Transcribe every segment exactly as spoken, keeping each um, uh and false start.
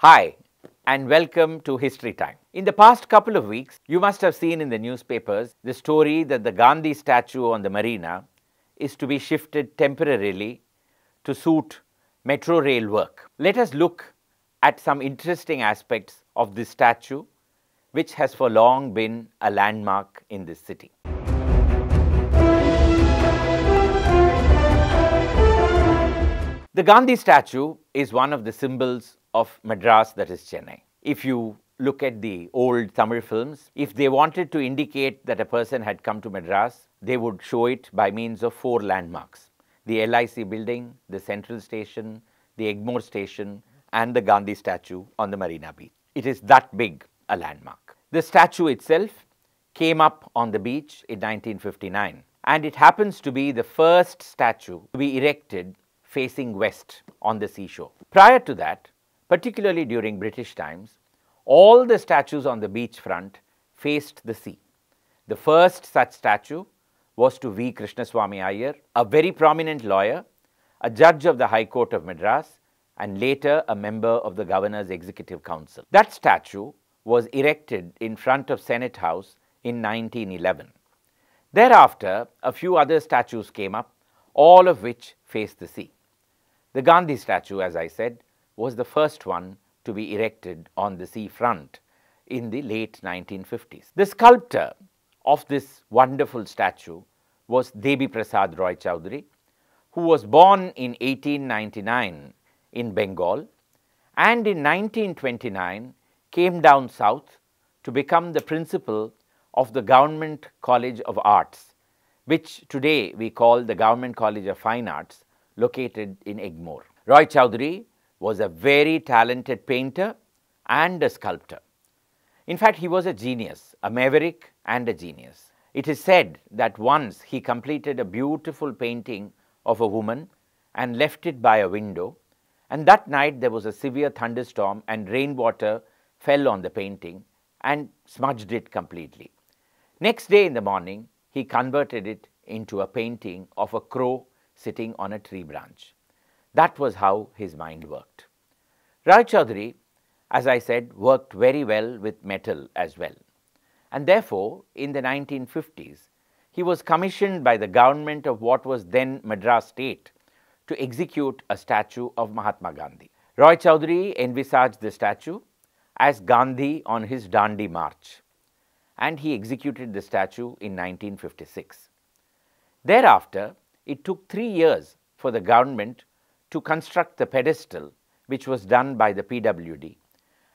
Hi and welcome to History Time. In the past couple of weeks, you must have seen in the newspapers the story that the Gandhi statue on the marina is to be shifted temporarily to suit Metrorail work. Let us look at some interesting aspects of this statue, which has for long been a landmark in this city. The Gandhi statue is one of the symbols of Madras, that is Chennai. If you look at the old Tamil films, if they wanted to indicate that a person had come to Madras, they would show it by means of four landmarks: the L I C building, the Central Station, the Egmore Station and the Gandhi statue on the Marina Beach. It is that big a landmark. The statue itself came up on the beach in nineteen fifty-nine and it happens to be the first statue to be erected facing west on the seashore. Prior to that, particularly during British times, all the statues on the beachfront faced the sea. The first such statue was to V. Krishnaswamy Iyer, a very prominent lawyer, a judge of the High Court of Madras and later a member of the Governor's Executive Council. That statue was erected in front of Senate House in nineteen eleven. Thereafter, a few other statues came up, all of which faced the sea. The Gandhi statue, as I said, was the first one to be erected on the seafront in the late nineteen fifties. The sculptor of this wonderful statue was Debi Prasad Roy Chowdhury, who was born in eighteen ninety-nine in Bengal and in nineteen twenty-nine came down south to become the principal of the Govt College of Arts, which today we call the Govt College of Fine Arts, located in Egmore. Roy Chowdhury was a very talented painter and a sculptor. In fact, he was a genius, a maverick and a genius. It is said that once he completed a beautiful painting of a woman and left it by a window, and that night there was a severe thunderstorm and rainwater fell on the painting and smudged it completely. Next day in the morning, he converted it into a painting of a crow sitting on a tree branch. That was how his mind worked. Roy Chowdhury, as I said, worked very well with metal as well. And therefore, in the nineteen fifties, he was commissioned by the government of what was then Madras state to execute a statue of Mahatma Gandhi. Roy Chowdhury envisaged the statue as Gandhi on his Dandi march, and he executed the statue in nineteen fifty-six. Thereafter, it took three years for the government to construct the pedestal, which was done by the P W D.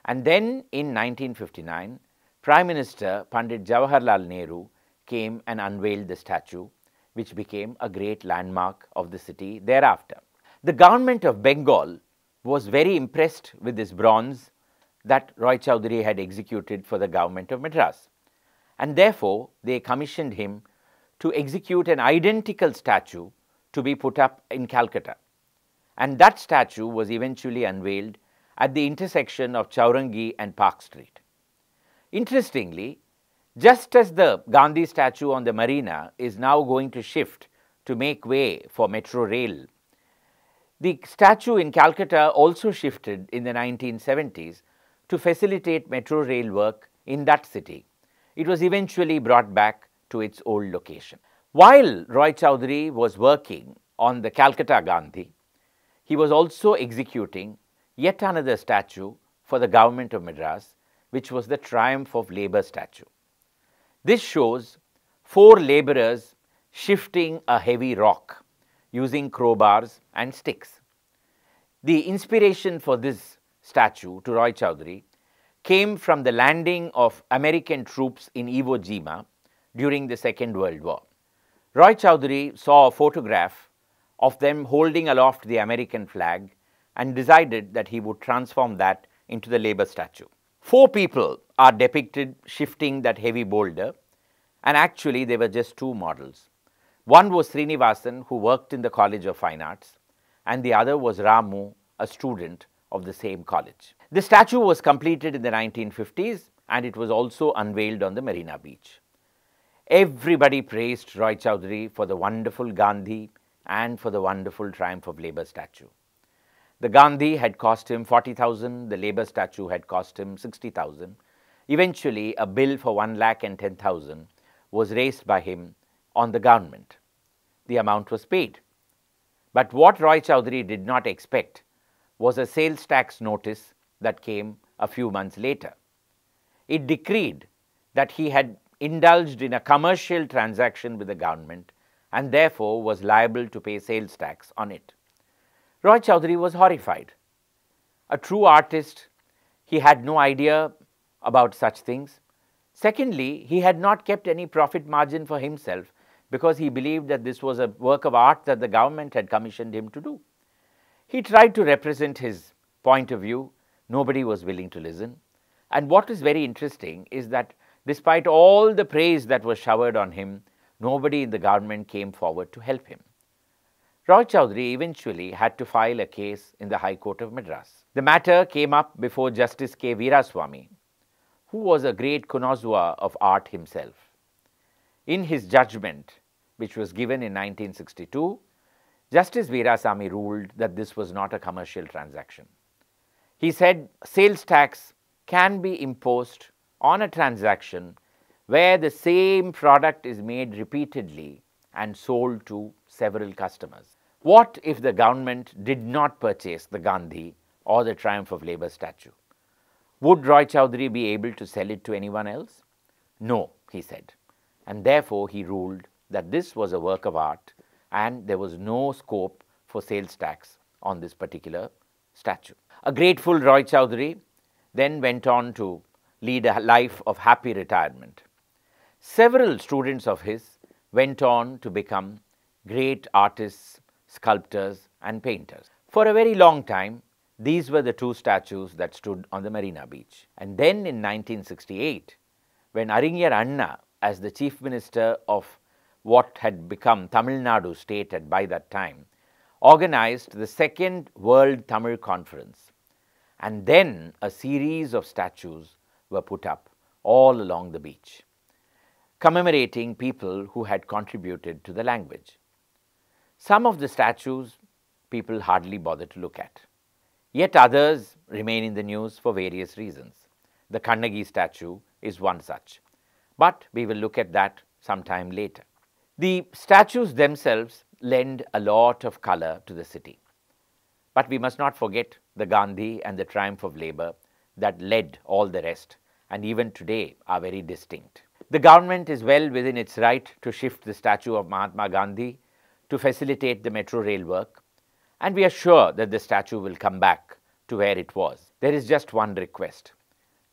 And then in nineteen fifty-nine, Prime Minister Pandit Jawaharlal Nehru came and unveiled the statue, which became a great landmark of the city thereafter. The government of Bengal was very impressed with this bronze that Roy Chowdhury had executed for the government of Madras. And therefore, they commissioned him to execute an identical statue to be put up in Calcutta. And that statue was eventually unveiled at the intersection of Chowringhee and Park Street. Interestingly, just as the Gandhi statue on the marina is now going to shift to make way for Metro Rail, the statue in Calcutta also shifted in the nineteen seventies to facilitate Metro Rail work in that city. It was eventually brought back to its old location. While Roy Chowdhury was working on the Calcutta Gandhi, he was also executing yet another statue for the government of Madras, which was the Triumph of Labour Statue. This shows four labourers shifting a heavy rock using crowbars and sticks. The inspiration for this statue to Roy Chowdhury came from the landing of American troops in Iwo Jima during the Second World War. Roy Chowdhury saw a photograph of them holding aloft the American flag and decided that he would transform that into the labour statue. Four people are depicted shifting that heavy boulder, and actually there were just two models. One was Srinivasan, who worked in the College of Fine Arts, and the other was Ramu, a student of the same college. The statue was completed in the nineteen fifties and it was also unveiled on the Marina Beach. Everybody praised Roy Chowdhury for the wonderful Gandhi and for the wonderful Triumph of Labour statue. The Gandhi had cost him forty thousand, the Labour statue had cost him sixty thousand. Eventually, a bill for one lakh and ten thousand was raised by him on the government. The amount was paid. But what Roy Chowdhury did not expect was a sales tax notice that came a few months later. It decreed that he had indulged in a commercial transaction with the government and therefore was liable to pay sales tax on it. Roy Chowdhury was horrified. A true artist, he had no idea about such things. Secondly, he had not kept any profit margin for himself because he believed that this was a work of art that the government had commissioned him to do. He tried to represent his point of view. Nobody was willing to listen. And what is very interesting is that despite all the praise that was showered on him, nobody in the government came forward to help him. Roy Chowdhury eventually had to file a case in the High Court of Madras. The matter came up before Justice K. Viraswamy, who was a great connoisseur of art himself. In his judgment, which was given in nineteen sixty-two, Justice Viraswamy ruled that this was not a commercial transaction. He said sales tax can be imposed on a transaction where the same product is made repeatedly and sold to several customers. What if the government did not purchase the Gandhi or the Triumph of Labour statue? Would Roy Chowdhury be able to sell it to anyone else? No, he said, and therefore he ruled that this was a work of art and there was no scope for sales tax on this particular statue. A grateful Roy Chowdhury then went on to lead a life of happy retirement. Several students of his went on to become great artists, sculptors and painters. For a very long time, these were the two statues that stood on the Marina Beach. And then in nineteen sixty-eight, when Arignar Anna, as the chief minister of what had become Tamil Nadu state at by that time, organized the Second World Tamil Conference. And then a series of statues were put up all along the beach, commemorating people who had contributed to the language. Some of the statues people hardly bother to look at. Yet others remain in the news for various reasons. The Kannagi statue is one such, but we will look at that sometime later. The statues themselves lend a lot of color to the city, but we must not forget the Gandhi and the Triumph of Labour that led all the rest and even today are very distinct. The government is well within its right to shift the statue of Mahatma Gandhi to facilitate the Metrorail work. And we are sure that the statue will come back to where it was. There is just one request.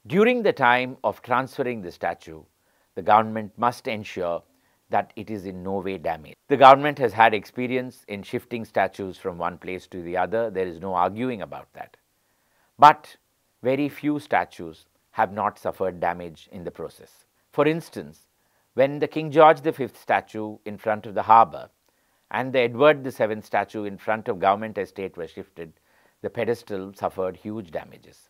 During the time of transferring the statue, the government must ensure that it is in no way damaged. The government has had experience in shifting statues from one place to the other. There is no arguing about that. But very few statues have not suffered damage in the process. For instance, when the King George the Fifth statue in front of the harbour and the Edward the Seventh statue in front of government estate were shifted, the pedestal suffered huge damages.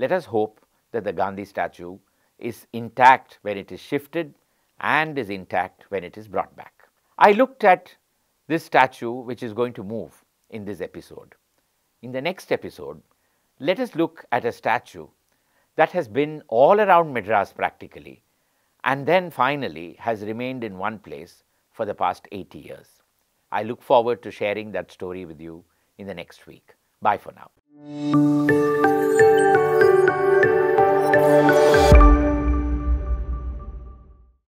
Let us hope that the Gandhi statue is intact when it is shifted and is intact when it is brought back. I looked at this statue which is going to move in this episode. In the next episode, let us look at a statue that has been all around Madras practically and then finally has remained in one place for the past eighty years. I look forward to sharing that story with you in the next week. Bye for now.